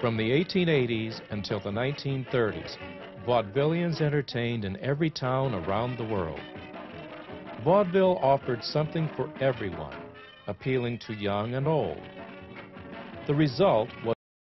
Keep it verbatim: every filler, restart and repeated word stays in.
From the eighteen eighties until the nineteen thirties, vaudevillians entertained in every town around the world. Vaudeville offered something for everyone, appealing to young and old. The result was